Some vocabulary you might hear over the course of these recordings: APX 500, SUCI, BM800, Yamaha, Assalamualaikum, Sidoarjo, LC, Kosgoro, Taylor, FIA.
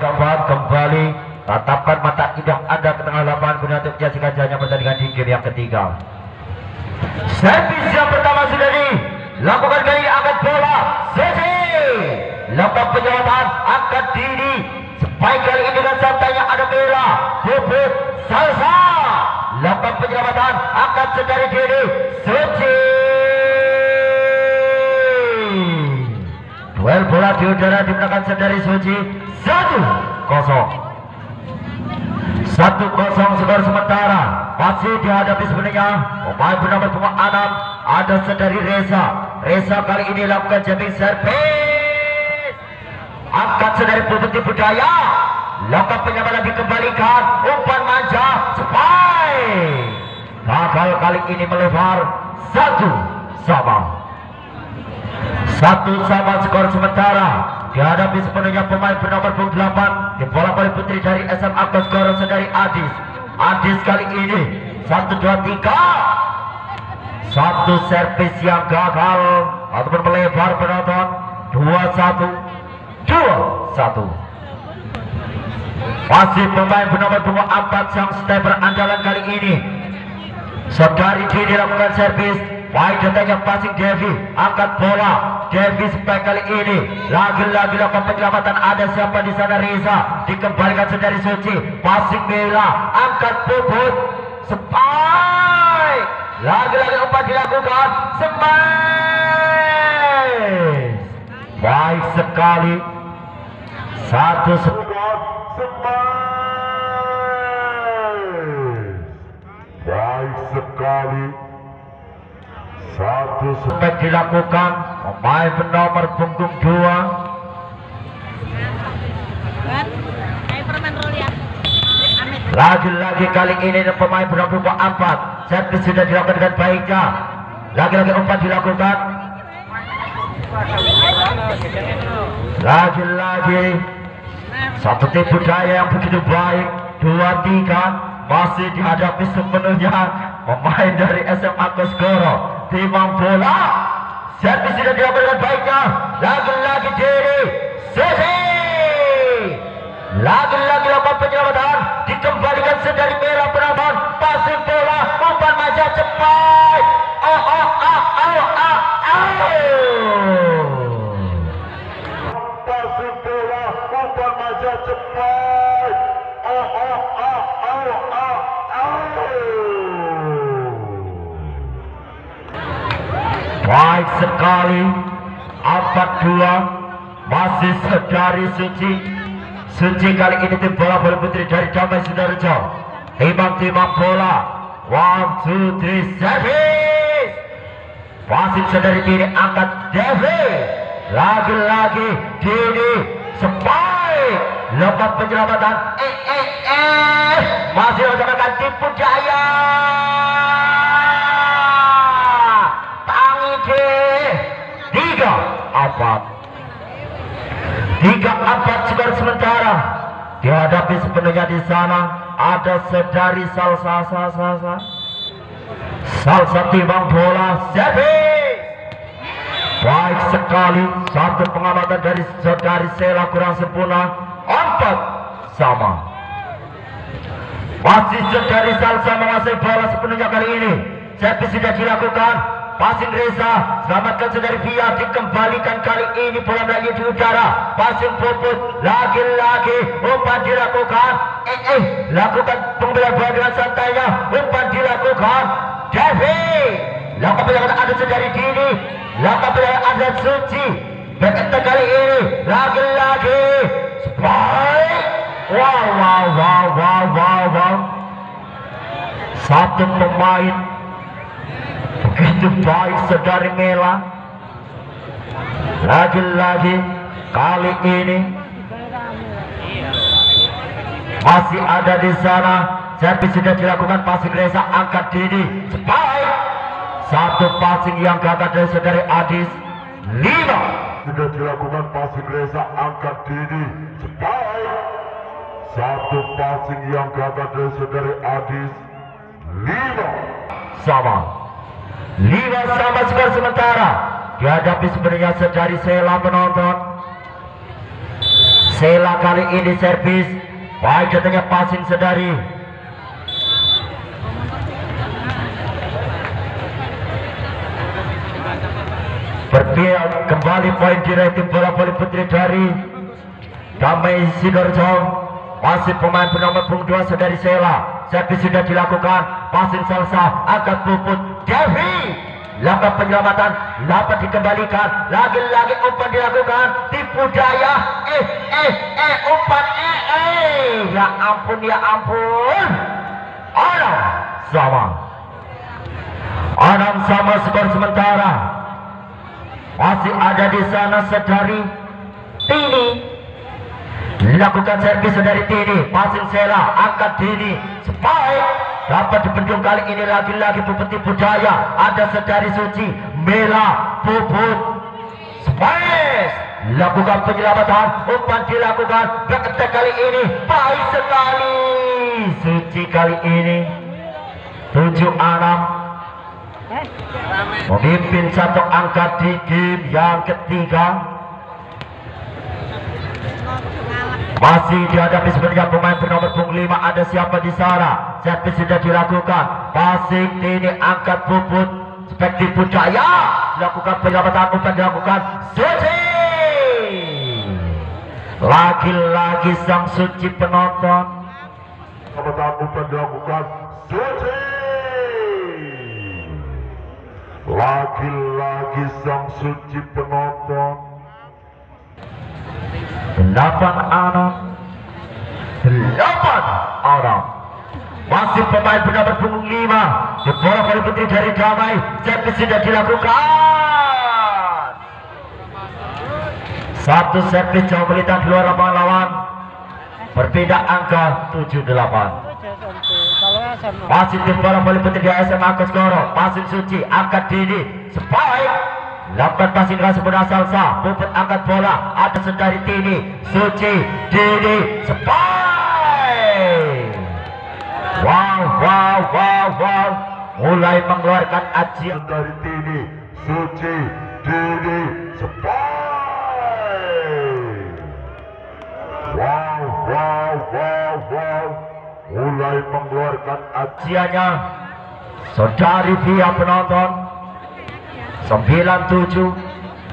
dapat kembali tatapkan mata idam Anda ke tengah lapangan guna untuk menyaksikan jalannya pertandingan di game yang ketiga. Servis yang pertama sudah dilakukan dari angkat bola Suci. Lepas penyelamatan angkat diri. Baik kali ini dengan santainya ada Mila Bubuk Salsa. Lepas penyelamatan angkat sedari diri Suci. Duel bola di udara digunakan sedari Suci. 1-0. 1-0 skor sementara. Masih dihadapi sebenarnya pemain bernama Puma Anam. Ada sedari Reza. Reza kali ini lakukan jamming servis. Angkat sedari Putri Budaya. Lakukan penyelamatan dikembalikan. Umpan manja Sepai. Gagal kali ini melebar. 1-1. 1-1 skor sementara dihadapi sepenuhnya pemain bernomor 8 di bola voli putri dari SMA Kosgoro dari Adis. Adis kali ini 1-2-3 satu servis yang gagal ataupun melebar penonton. 2-1 masih pemain bernomor 24 sang sniper andalan kali ini saudari dilakukan servis. Baik datangnya passing Devi, angkat bola Devi sampai kali ini lagi-lagi lakukan penyelamatan. Ada siapa di sana? Reza dikembalikan sendiri Suci. Passing Mela, angkat bubut Sepai. Lagi-lagi umpan dilakukan Sepai. Baik sekali. 1-1 Sepai. Baik sekali. 1 spek dilakukan pemain nomor punggung 2. Lagi-lagi kali ini pemain nomor 4 servis sudah dilakukan dengan baiknya. Lagi-lagi umpan dilakukan. Lagi-lagi satu tim budaya yang begitu baik. 2-3 masih dihadapi sepenuhnya pemain dari SMA Kosgoro. Timang bola servis sudah dilakukan dengan baiknya. Lagi-lagi diri Susi. Lagi-lagi lakukan penyelamatan dikembalikan sedari merah penonton. Pasir bola umpan maju cepat. Pasir bola umpan maju cepat. Baik sekali. 4-2 masih sedari Suci. Suci kali ini tim bola voli putri dari Damai Sidoarjo. Timang bola 1, 2, 3 servis. Masih sedari diri angkat Devi. Lagi-lagi diri Sepai. Lepas penyelamatan masih menggunakan tipu daya. Tiga abad skor sementara dihadapi sepenuhnya di sana ada sedari salsa timang bola servis. Baik sekali. Satu pengamatan dari saudari Sela kurang sempurna. 4-sama masih sedari salsa menguasai bola sepenuhnya kali ini. Servis sudah dilakukan. Passing Reza, selamatkan saudari Via, dikembalikan kali ini bola lagi di udara. Passing Puput, lagi-lagi umpan dilakukan. Lakukan pembelian bola dengan santainya. Umpan dilakukan Devi. Lakukan pilihan ada saudari Dini. Lakukan pilihan ada Suci. Berkata kali ini lagi-lagi Spike. Wow. Satu pemain begitu baik saudari Mela. Lagi-lagi kali ini masih ada di sana. Servis sudah dilakukan. Passing Reza angkat diri Sebaik. Satu passing yang gagal dari saudari Adis. 5 sudah dilakukan. Passing Reza angkat diri Sebaik. Satu passing yang gagal dari saudari Adis. 5-sama skor sementara dihadapi sebenarnya sedari Sela penonton. Sela kali ini servis, baik jatuhnya passing sedari. Berpihak kembali poin diraih tim bola voli putri dari Damai Sidoarjo. Masih pemain bernama Bung 2 sedari Sela. Servis sudah dilakukan, passing Salsa agak puput Devi. Lakukan penyelamatan, dapat dikembalikan, lagi-lagi umpan dilakukan, tipu daya, umpan, ya ampun, Anam sama skor sementara, masih ada di sana sedari Tini, dilakukan servis sedari Tini, passing Sela, angkat Tini, spike. Dapat dibendung kali ini lagi-lagi puput tipu daya. Ada sedari Suci, Mela, puput Space. Lakukan penyelamatan, umpan dilakukan. Ketek kali ini baik sekali Suci kali ini. 7-6 memimpin satu angka di game yang ketiga. Masih dihadapi sebenarnya pemain bernomor punggung 5. Ada siapa di sana? Servis sudah dilakukan, passing ini angkat puput Spektif Pucaya. Lakukan penyelamatan, umpan dilakukan Suci. Lagi-lagi sang Suci penonton. Umpan dilakukan Suci. Lagi-lagi sang Suci penonton. 8 orang. Masih pemain pendapat punggung 5. Bola voli putri dari Damai. Servis sudah dilakukan. Satu servis jauh melintang di luar lapangan lawan. Berbeda angka 7-8. Masih tim bola voli putri di ASM Agus Goro. Masih Suci, angkat diri, spike. Lambat passing keras sebenarnya Salsa, puput angkat bola, ada sedari Tini, Suci, Dini, Sepai. Wow, mulai mengeluarkan ajian dari Tini, Suci, Dini, Sepai. Wow, mulai mengeluarkan ajiannya. Saudari via penonton. 9-7.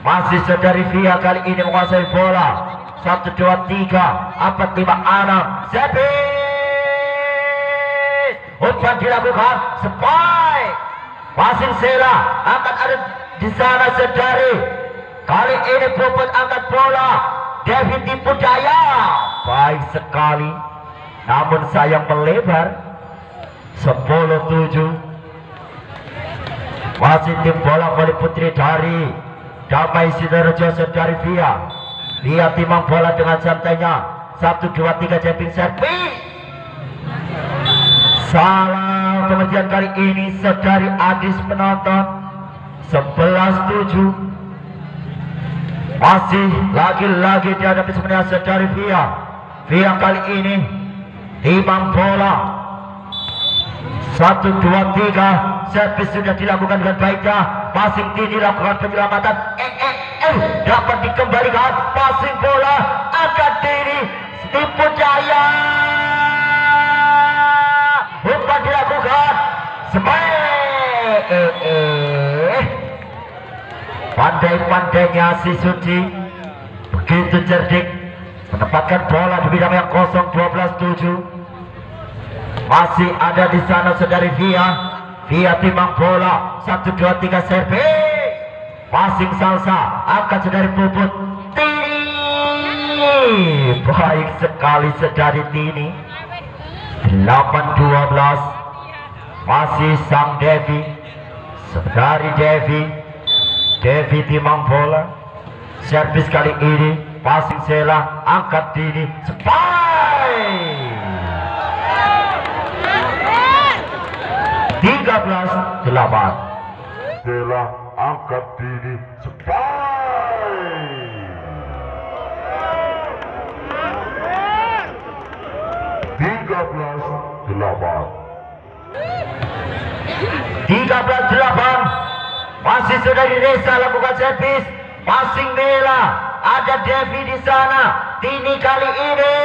Masih sedari via kali ini menguasai bola. 1, 2, 3, 4, 5, 6. Servis umpan dilakukan, spike. Masih Sela, akan ada di sana sedari. Kali ini puput angkat bola Devi tipu daya. Baik sekali, namun sayang melebar. 10-7. Masih tim bola voli putri dari Damai Sidoarjo sedari via. Dia timang bola dengan santainya. 1, 2, 3 jumping servis. Salah pengertian kali ini sedari Adis penonton. 11-7. Masih lagi-lagi dihadapi sebenarnya sedari via. Via kali ini timang bola. 1, 2, 3. Servis sudah dilakukan dengan baiknya. Passing ini dilakukan penyelamatan. Dapat dikembalikan. Passing bola akan diri tipu daya. Umpan dilakukan. Pandai-pandainya si Suci, begitu cerdik menempatkan bola di bidang yang kosong. 12-7. Masih ada di sana saudari via. Via timang bola. 1, 2, 3 servis. Passing Salsa, angkat saudari puput Tini. Baik sekali saudari Tini. 8-12. Masih sang Devi. Saudari Devi. Devi timang bola. Servis kali ini. Passing Sela, angkat Tini. Spike. 13-8. Sela angkat diri sepai. Tiga belas delapan. Masih sudah di Reza lakukan servis. Passing Mela. Ada Devi di sana. dini kali ini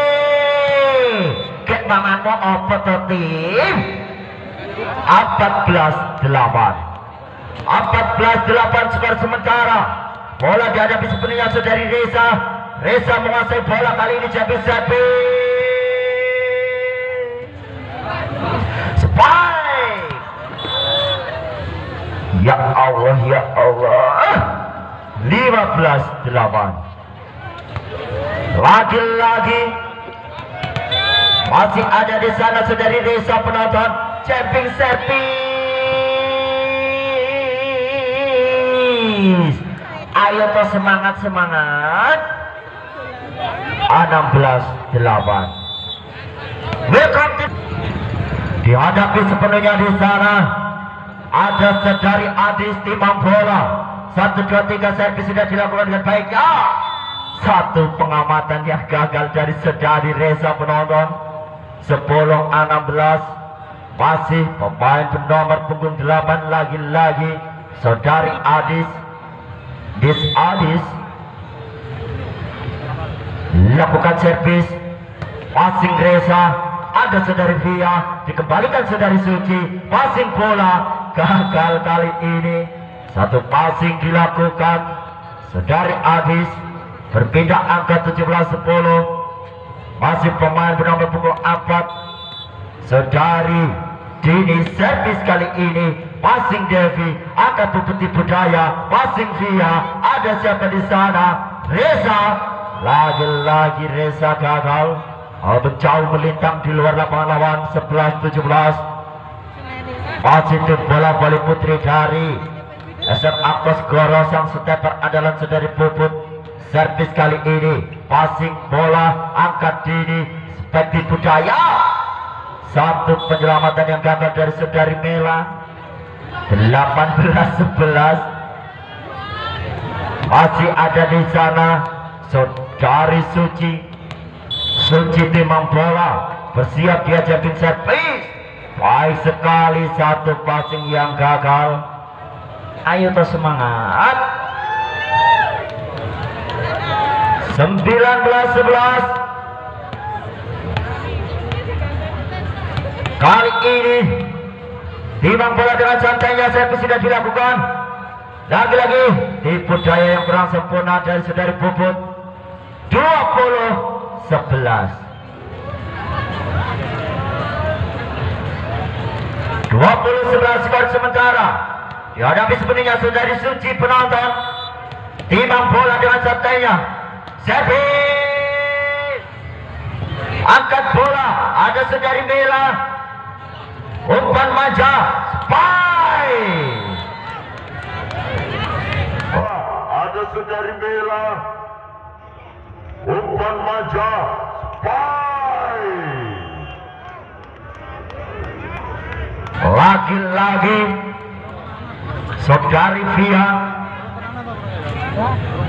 get namanya apa tim 14-8 skor sementara. Bola dihadapi sepenuhnya saudari Reza. Reza menguasai bola kali ini Jabir Sabi. Spike. Ya Allah, ya Allah. 15-8. Lagi-lagi masih ada di sana saudari Reza penonton. Camping servis. Ayo toh semangat. 16-8. Dihadapi sepenuhnya di sana ada saudari Adis timang bola. 1, 2, 3 servis sudah dilakukan dengan baik. Ya, satu pengamatan yang gagal dari saudari Reza penonton. 10-16. Masih pemain nomor punggung 8 lagi-lagi saudari Adis. Adis lakukan servis passing Reza. Ada saudari Fia, dikembalikan saudari Suci. Passing bola gagal kali ini. Satu passing dilakukan saudari Adis. Berpindah angka 17-10. Masih pemain nomor punggung 4 saudari Dini. Servis kali ini passing Devi, akan putih budaya passing Via. Ada siapa di sana? Reza. Lagi-lagi Reza gagal. Menjauh melintang di luar lapangan lawan. 11-17. Masih bola balik putri dari SMA Kos Goros yang seteper andalan saudari Puput. Servis kali ini passing bola angkat Dini. Putih budaya. Satu penyelamatan yang gagal dari saudari Mela. 18-11. Masih ada di sana saudari Suci. Suci timang bola bersiap dia jadi servis. Baik sekali, satu passing yang gagal. Ayo terus semangat. 19-11. Kali ini timang bola dengan santainya servis sudah dilakukan. Lagi-lagi tipu daya yang kurang sempurna dari saudari Puput. 20-11. 20-11 skor sementara. Dihadapi sepenuhnya saudari Suci penonton. Timang bola dengan santainya servis. Angkat bola ada saudari Mela. Umpan manja, spy. Ada saudari Mela. Umpan manja, spy. Lagi-lagi saudari Fia.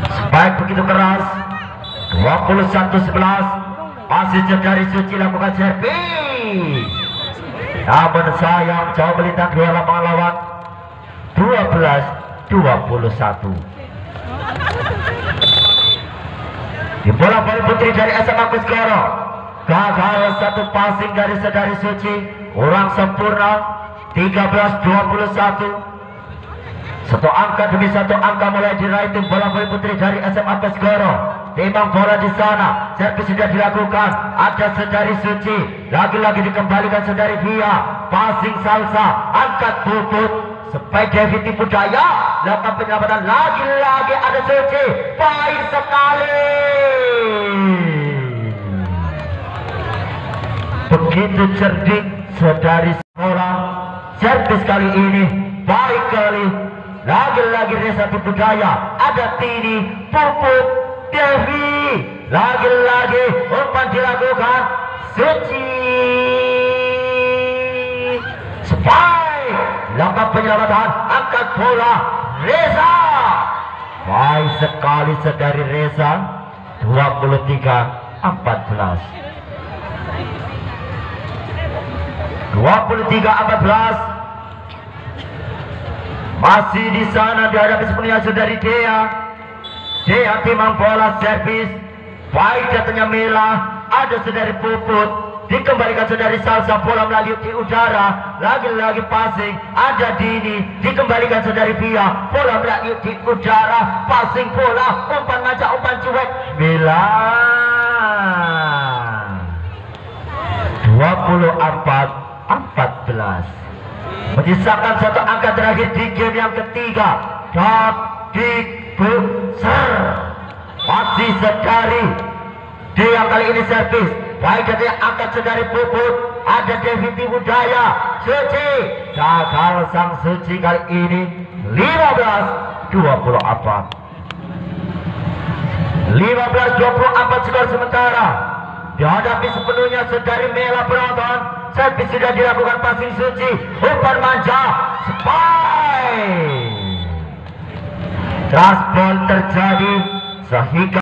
Spike begitu keras. 21-11. Masih saudari Suci lakukan servis. Namun sayang jauh melintang dua lapangan lawan. 12-21. Di bola balik putri dari SMA Kuskoro gagal satu passing dari saudari Suci kurang sempurna. 13-21. Satu angka demi satu angka mulai diraih tim bola balik putri dari SMA Kuskoro. Timang bola di sana, servis sudah dilakukan. Ada saudari Suci, lagi-lagi dikembalikan saudari Via. Passing salsa, angkat Puput. Sepeda Viti budaya, lakukan penyelamatan lagi-lagi ada Suci. Baik sekali. Begitu cerdik saudari Sora. Servis kali ini baik kali. Lagi-lagi Reza budaya, ada Tini, Puput. Devi lagi-lagi umpan dilakukan Suci. Spike langkah penyelamatan angkat bola Reza. Baik sekali saudari Reza. 23-14. 23-14. Masih di sana dihadapi sepenuhnya saudari Dea. Dia timang bola servis baik datangnya Mela, ada saudari Puput, dikembalikan saudari Salsa bola melalui di udara, lagi-lagi passing, ada Dini, dikembalikan saudari Via, bola melalui di udara, passing bola, umpan ngajak, umpan cuek, Mela. 24-14 menyisakan satu angka terakhir di game yang ketiga. Dadik besar masih sedari dia kali ini servis baik dari angkat sedari Puput, ada Deviti Budaya, Suci gagal. Sang Suci kali ini 15-24 skor sementara. Dihadapi sepenuhnya saudari Mela penonton. Servis sudah dilakukan passing Suci, umpan manja, spike. Transport terjadi sehingga